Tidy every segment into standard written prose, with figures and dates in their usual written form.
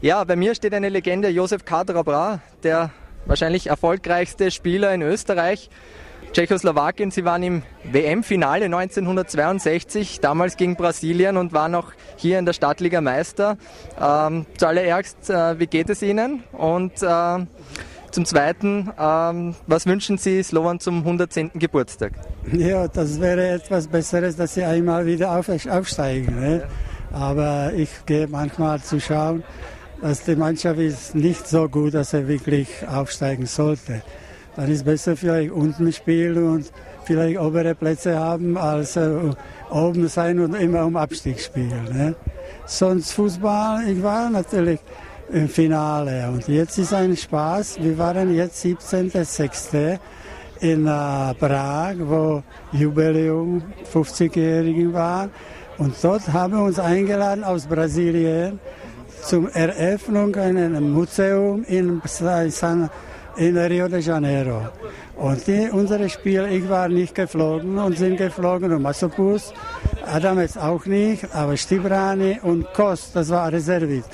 Ja, bei mir steht eine Legende, Josef Kadraba, der wahrscheinlich erfolgreichste Spieler in Österreich. Tschechoslowakien, sie waren im WM-Finale 1962, damals gegen Brasilien und waren auch hier in der Stadtliga Meister. Zuallererst, wie geht es Ihnen? Und zum Zweiten, was wünschen Sie Slovan zum 110. Geburtstag? Ja, das wäre etwas Besseres, dass sie einmal wieder aufsteigen. Ne? Aber ich gehe manchmal zu schauen, dass die Mannschaft ist nicht so gut, dass er wirklich aufsteigen sollte. Dann ist besser vielleicht unten spielen und vielleicht obere Plätze haben, als oben sein und immer um Abstieg spielen. Ne? Sonst Fußball, ich war natürlich im Finale und jetzt ist ein Spaß. Wir waren jetzt 17.06. in Prag, wo Jubiläum 50-Jährigen war und dort haben wir uns eingeladen aus Brasilien zum Eröffnung eines Museums in Rio de Janeiro. Und unsere Spiele, ich war nicht geflogen und sind geflogen und Masopust, Adametz auch nicht, aber Stibrani und Kost, das war Reservist.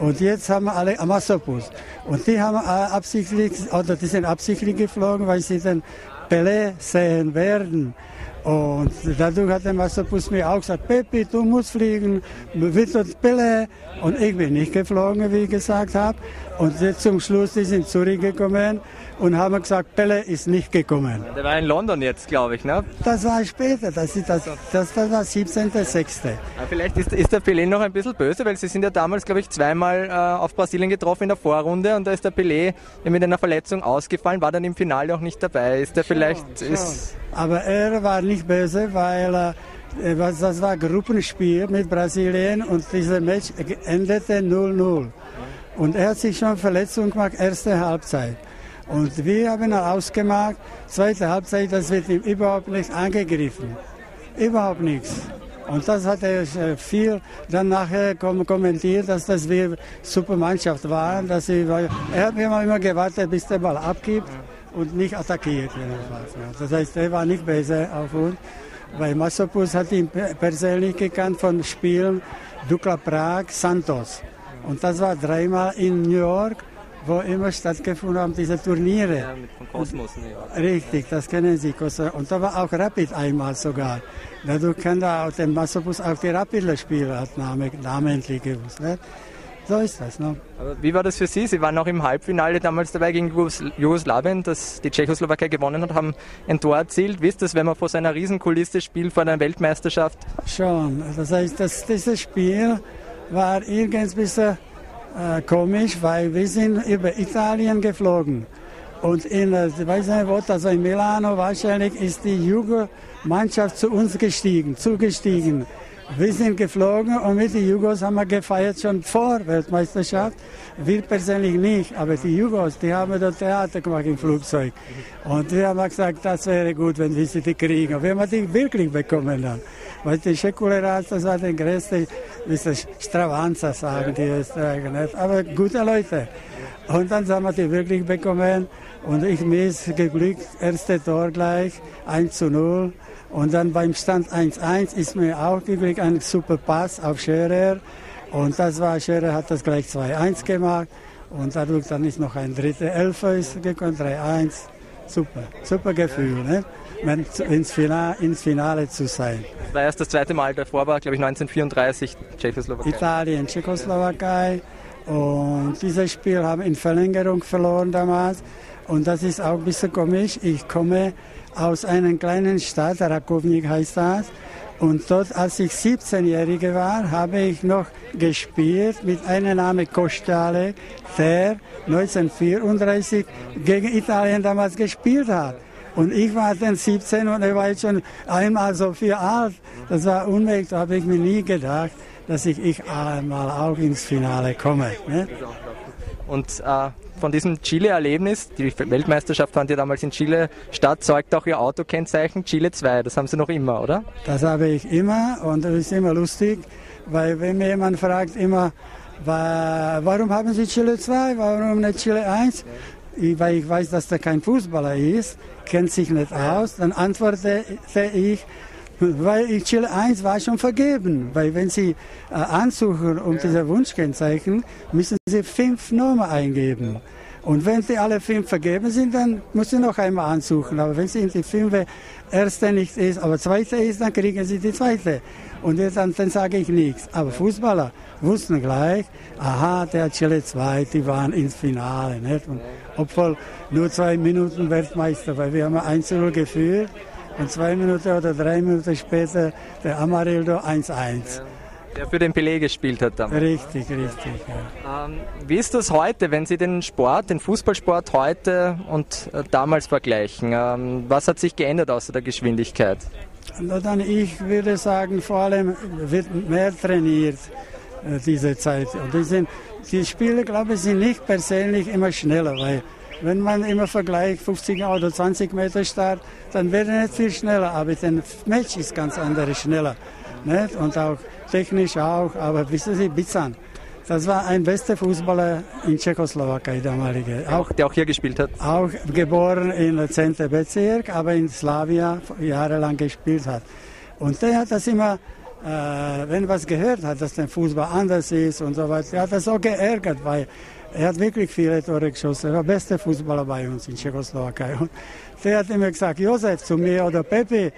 Und jetzt haben wir alle Masopust. Und die haben absichtlich, oder die sind absichtlich geflogen, weil sie den Pelé sehen werden. Und dadurch hat der Masopust mir auch gesagt, Pepi, du musst fliegen, bitte Pelé. Und ich bin nicht geflogen, wie ich gesagt habe. Und jetzt zum Schluss, die sind zurückgekommen und haben gesagt, Pelé ist nicht gekommen. Der war in London jetzt, glaube ich, ne? Das war später, das war 17.06. Vielleicht ist der Pelé noch ein bisschen böse, weil sie sind ja damals, glaube ich, zweimal auf Brasilien getroffen in der Vorrunde und da ist der Pelé mit einer Verletzung ausgefallen, war dann im Finale auch nicht dabei. Ist der vielleicht... Schon. Aber er war nicht böse, weil das war Gruppenspiel mit Brasilien und dieser Match endete 0-0. Und er hat sich schon Verletzung gemacht, erste Halbzeit. Und wir haben ausgemacht, zweite Halbzeit, das wird ihm überhaupt nicht angegriffen. Überhaupt nichts. Und das hat er viel dann nachher kommentiert, dass das wir super Mannschaft waren. Dass er hat immer gewartet, bis der Ball abgibt. Und nicht attackiert. Das heißt, er war nicht böse auf uns, weil Masopust hat ihn persönlich gekannt von Spielen Dukla Prag, Santos. Und das war dreimal in New York, wo immer stattgefunden haben, diese Turniere. Ja, von Kosmos. Und, richtig, das kennen Sie. Und da war auch Rapid einmal sogar. Dadurch kann da auch der Masopust auch die Rapid-Spieler namentlich gewusst. Nicht? So ist das. Ne? Aber wie war das für Sie? Sie waren auch im Halbfinale damals dabei gegen Jugoslawien, dass die Tschechoslowakei gewonnen hat, haben ein Tor erzielt. Wisst ihr, wenn man vor so einer Riesenkulisse spielt, vor einer Weltmeisterschaft? Schon. Das heißt, dieses Spiel war irgendwie ein bisschen komisch, weil wir sind über Italien geflogen. Und in, ich weiß nicht wo, also in Milano wahrscheinlich ist die Jugo-Mannschaft zu uns zugestiegen. Wir sind geflogen und mit den Jugos haben wir gefeiert schon vor Weltmeisterschaft. Wir persönlich nicht, aber die Jugos, die haben dort Theater gemacht im Flugzeug. Und wir haben gesagt, das wäre gut, wenn wir sie die kriegen. Und wir haben die wirklich bekommen dann. Weil die Schekuleras, das war der größte, Stravanza sagen die Österreicher nicht, aber gute Leute. Und dann haben wir die wirklich bekommen und ich miss geglückt, erste Tor gleich, 1:0. Und dann beim Stand 1:1 ist mir auch geglückt ein super Pass auf Scherer. Und das war, Scherer hat das gleich 2:1 gemacht. Und dadurch dann ist noch ein dritter Elfer ist gekommen, 3:1. Super, super Gefühl, ne? Ins Finale zu sein. Das war erst das zweite Mal, davor war, glaube ich, 1934 Tschechoslowakei. Italien, Tschechoslowakei. Und dieses Spiel haben in Verlängerung verloren damals. Und das ist auch ein bisschen komisch. Ich komme aus einer kleinen Stadt, Rakovník heißt das. Und dort, als ich 17-Jährige war, habe ich noch gespielt mit einem Namen Kostale, der 1934 gegen Italien damals gespielt hat. Und ich war dann 17 und er war jetzt schon einmal so viel alt. Das war unmöglich, da habe ich mir nie gedacht, dass ich einmal auch ins Finale komme. Ne? Und von diesem Chile-Erlebnis, die Weltmeisterschaft fand ja damals in Chile statt, zeugt auch Ihr Autokennzeichen Chile 2, das haben Sie noch immer, oder? Das habe ich immer und das ist immer lustig, weil wenn mir jemand fragt immer, warum haben Sie Chile 2, warum nicht Chile 1? Weil ich weiß, dass der kein Fußballer ist, kennt sich nicht aus, dann antworte ich, Weil in Chile 1 war schon vergeben, weil wenn Sie ansuchen um diese Wunschkennzeichen, müssen Sie 5 Nummern eingeben. Ja. Und wenn die alle 5 vergeben sind, dann müssen Sie noch einmal ansuchen. Aber wenn Sie in die 5 erste nicht ist, aber zweite ist, dann kriegen Sie die zweite. Und dann sage ich nichts. Aber Fußballer wussten gleich, aha, der Chile 2, die waren ins Finale. Nicht? Und obwohl nur 2 Minuten Weltmeister, weil wir haben 1-0 geführt. Und 2 Minuten oder 3 Minuten später der Amarildo 1-1. Ja, der für den Pelé gespielt hat damals. Richtig, richtig. Ja. Wie ist das heute, wenn Sie den Sport, den Fußballsport heute und damals vergleichen? Was hat sich geändert außer der Geschwindigkeit? Na dann, ich würde sagen, vor allem wird mehr trainiert diese Zeit. Und die Spiele, glaube ich, sind nicht persönlich immer schneller, weil wenn man immer vergleicht, 50 oder 20 Meter Start, dann wird er nicht viel schneller, aber ein Match ist ganz anderes schneller. Nicht? Und auch technisch auch, aber wissen Sie, Bican, das war ein bester Fußballer in Tschechoslowakei, damalige. Auch, der auch hier gespielt hat? Auch geboren in 10. Bezirk, aber in Slavia jahrelang gespielt hat. Und der hat das immer, wenn was gehört hat, dass der Fußball anders ist und so weiter, der hat das so geärgert, weil er hat wirklich viele Tore geschossen. Er war der beste Fußballer bei uns in Tschechoslowakei. Und der hat immer gesagt, Josef zu mir oder Pepi,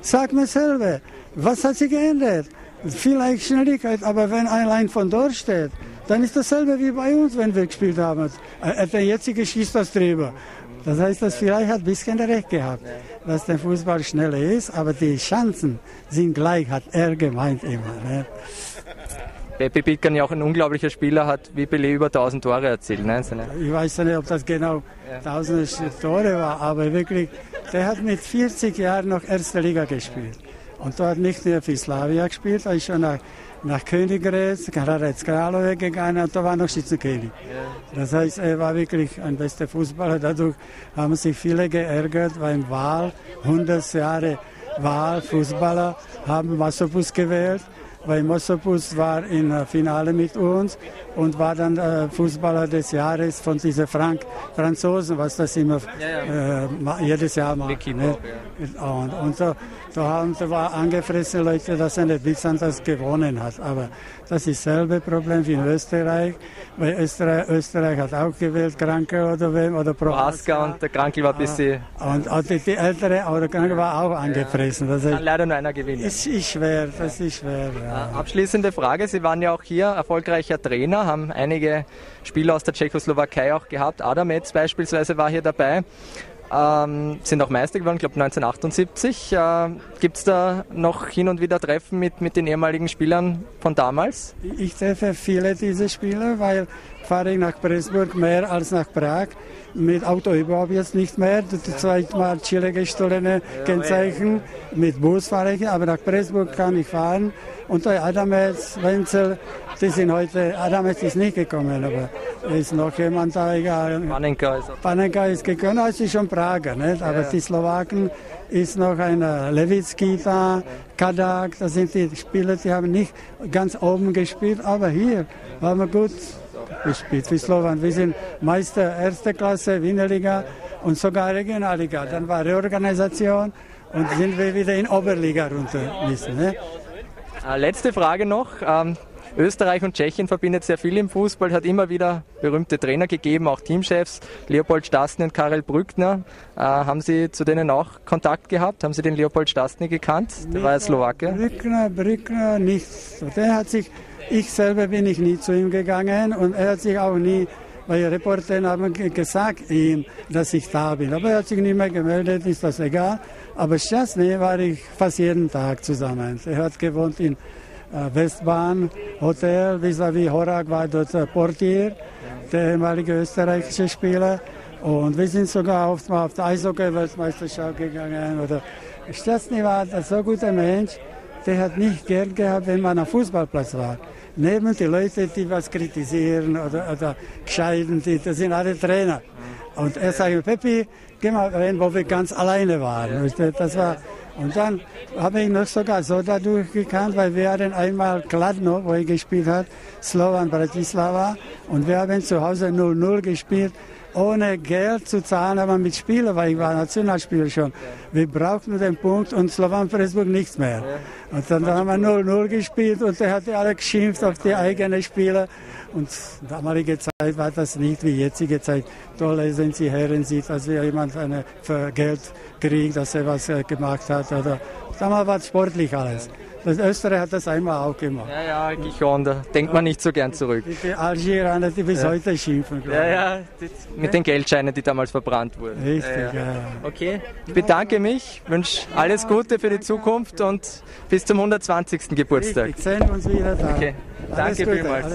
sag mir selber, was hat sich geändert? Vielleicht Schnelligkeit, aber wenn allein von dort steht, dann ist dasselbe wie bei uns, wenn wir gespielt haben. Der jetzige schießt das drüber. Das heißt, dass vielleicht hat ein bisschen recht gehabt, dass der Fußball schneller ist, aber die Chancen sind gleich, hat er gemeint immer. Ne? Pepi Bican ja auch ein unglaublicher Spieler, hat wie Pelé über 1000 Tore erzielt. Ne? Ich weiß nicht, ob das genau 1000 Tore war, aber wirklich, der hat mit 40 Jahren noch erste Liga gespielt. Und dort nicht nur für Slavia gespielt, er ist schon nach Königgrätz, Hradec Králové gegangen und da war noch Schützenkönig. Das heißt, er war wirklich ein bester Fußballer. Dadurch haben sich viele geärgert, weil im Wahl, 100 Jahre Wahl, Fußballer haben Masopust gewählt. Weil Masopust war im Finale mit uns und war dann Fußballer des Jahres von diesen Franzosen, was das immer jedes Jahr macht. Ne? Und da waren angefressen Leute, dass eine Bican das gewonnen hat. Aber das ist dasselbe Problem wie in Österreich, weil Österreich hat auch gewählt, Kranke oder wem, oder Prohaska. Und der Kranke war ein bisschen... Und die Ältere, aber der Kranke war auch angefressen. Das kann leider nur einer gewinnen. Ist schwer, das ist schwer. Ja. Abschließende Frage, Sie waren ja auch hier erfolgreicher Trainer, haben einige Spieler aus der Tschechoslowakei auch gehabt, Adametz beispielsweise war hier dabei, sind auch Meister geworden, ich glaube 1978. Gibt es da noch hin und wieder Treffen mit den ehemaligen Spielern von damals? Ich treffe viele dieser Spieler, weil fahre ich nach Pressburg mehr als nach Prag. Mit Auto überhaupt jetzt nicht mehr, das zweimal Chile gestohlene Kennzeichen. Mit Bus fahre ich, aber nach Pressburg kann ich fahren. Und bei Adametz, Wenzel, die sind heute, Adametz ist nicht gekommen, aber ist noch jemand da, egal. Panenka ist, gekommen, also ist schon Prager, nicht? Aber die Slowaken ist noch eine Levitskita, Kadak, das sind die Spieler, die haben nicht ganz oben gespielt, aber hier waren wir gut gespielt, wie Slovan. Wir sind Meister erster Klasse, Wienerliga und sogar Regionalliga. Dann war Reorganisation und sind wir wieder in Oberliga runter müssen. Ne? Letzte Frage noch. Österreich und Tschechien verbindet sehr viel im Fußball, hat immer wieder berühmte Trainer gegeben, auch Teamchefs, Leopold Stastný und Karel Brückner. Haben Sie zu denen auch Kontakt gehabt? Haben Sie den Leopold Stastný gekannt? Der war ja Slowake. Brückner nicht. Ich selber bin ich nie zu ihm gegangen und er hat sich auch nie, weil Reporter haben gesagt ihm, dass ich da bin. Aber er hat sich nicht mehr gemeldet, ist das egal. Aber Stastný war ich fast jeden Tag zusammen. Er hat gewohnt in Westbahn, Hotel, vis-à-vis Horák war dort Portier, der ehemalige österreichische Spieler. Und wir sind sogar oft mal auf die Eishockey-Weltmeisterschaft gegangen. Stastný war ein so guter Mensch, der hat nicht Geld gehabt, wenn man am Fußballplatz war. Neben die Leute, die was kritisieren oder gescheiden, das sind alle Trainer. Und er sagte, Pepi, geh mal rein, wo wir ganz alleine waren. Das war, und dann habe ich noch sogar so dadurch gekannt, weil wir hatten einmal Kladno, wo er gespielt hat, Slovan Bratislava, und wir haben zu Hause 0-0 gespielt. ohne Geld zu zahlen, aber mit Spielen, weil ich war Nationalspieler schon. Wir brauchten den Punkt und Slovan Freiburg nichts mehr. Und dann haben wir 0-0 gespielt und er hat alle geschimpft auf die eigenen Spieler. Und damalige Zeit war das nicht wie jetzige Zeit. Toll ist, wenn Sie Herren sieht, als wir jemand eine für Geld kriegt, dass er was gemacht hat. Oder. Damals war es sportlich alles. Das Österreich hat das einmal auch gemacht. Ja, ich schon, da denkt man nicht so gern zurück. Die Algerianer, die bis heute schimpfen. Mit den Geldscheinen, die damals verbrannt wurden. Richtig, Okay, ich bedanke mich, wünsche alles Gute für die Zukunft und bis zum 120. Geburtstag. Richtig, sehen wir uns wieder da. Okay, danke vielmals.